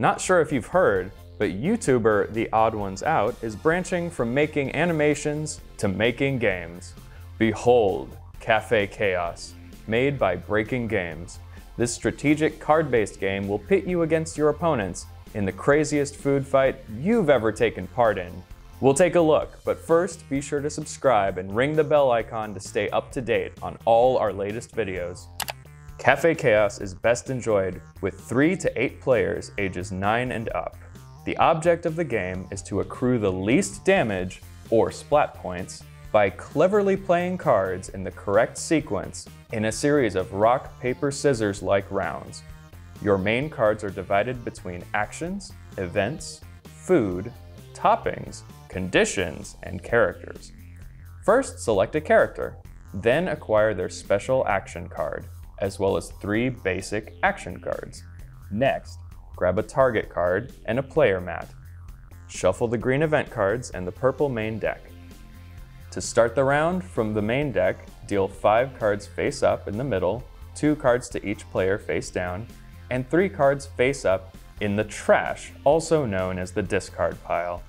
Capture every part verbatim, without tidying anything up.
Not sure if you've heard, but YouTuber The Odd Ones Out is branching from making animations to making games. Behold, Cafe Chaos, made by Breaking Games. This strategic card-based game will pit you against your opponents in the craziest food fight you've ever taken part in. We'll take a look, but first be sure to subscribe and ring the bell icon to stay up to date on all our latest videos. Cafe Chaos is best enjoyed with three to eight players ages nine and up. The object of the game is to accrue the least damage, or splat points, by cleverly playing cards in the correct sequence in a series of rock, paper, scissors-like rounds. Your main cards are divided between actions, events, food, toppings, conditions, and characters. First, select a character, then acquire their special action card, as well as three basic action cards. Next, grab a target card and a player mat. Shuffle the green event cards and the purple main deck. To start the round, from the main deck, deal five cards face up in the middle, two cards to each player face down, and three cards face up in the trash, also known as the discard pile.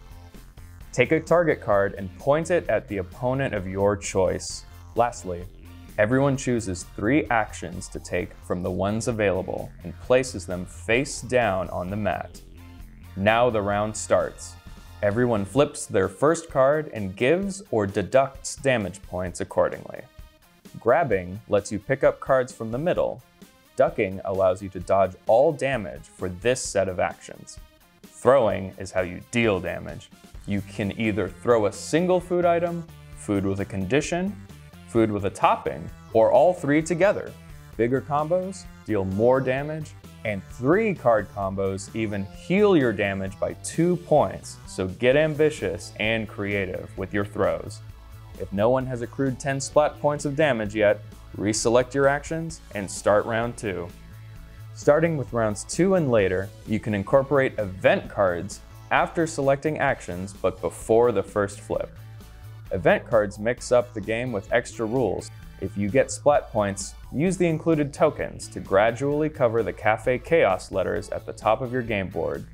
Take a target card and point it at the opponent of your choice. Lastly, everyone chooses three actions to take from the ones available and places them face down on the mat. Now the round starts. Everyone flips their first card and gives or deducts damage points accordingly. Grabbing lets you pick up cards from the middle. Ducking allows you to dodge all damage for this set of actions. Throwing is how you deal damage. You can either throw a single food item, food with a condition, food with a topping, or all three together. Bigger combos deal more damage, and three card combos even heal your damage by two points, so get ambitious and creative with your throws. If no one has accrued ten splat points of damage yet, reselect your actions and start round two. Starting with rounds two and later, you can incorporate event cards after selecting actions but before the first flip. Event cards mix up the game with extra rules. If you get splat points, use the included tokens to gradually cover the Cafe Chaos letters at the top of your game board.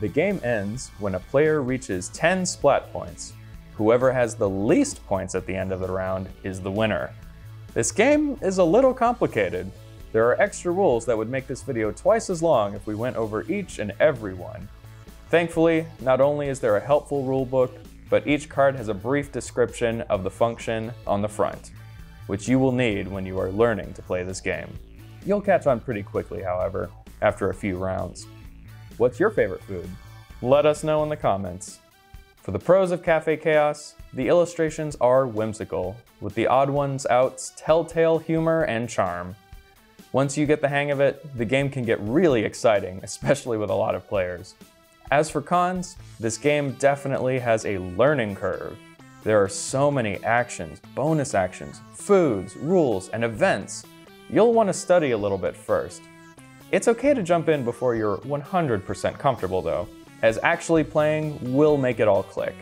The game ends when a player reaches ten splat points. Whoever has the least points at the end of the round is the winner. This game is a little complicated. There are extra rules that would make this video twice as long if we went over each and every one. Thankfully, not only is there a helpful rulebook, but each card has a brief description of the function on the front, which you will need when you are learning to play this game. You'll catch on pretty quickly, however, after a few rounds. What's your favorite food? Let us know in the comments. For the pros of Cafe Chaos, the illustrations are whimsical, with The Odd Ones Out's telltale humor and charm. Once you get the hang of it, the game can get really exciting, especially with a lot of players. As for cons, this game definitely has a learning curve. There are so many actions, bonus actions, foods, rules, and events. You'll want to study a little bit first. It's okay to jump in before you're one hundred percent comfortable though, as actually playing will make it all click.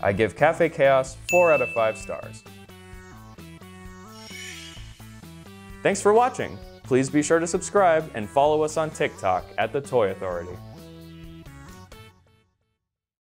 I give Cafe Chaos four out of five stars. Thanks for watching. Please be sure to subscribe and follow us on TikTok at The Toy Authority.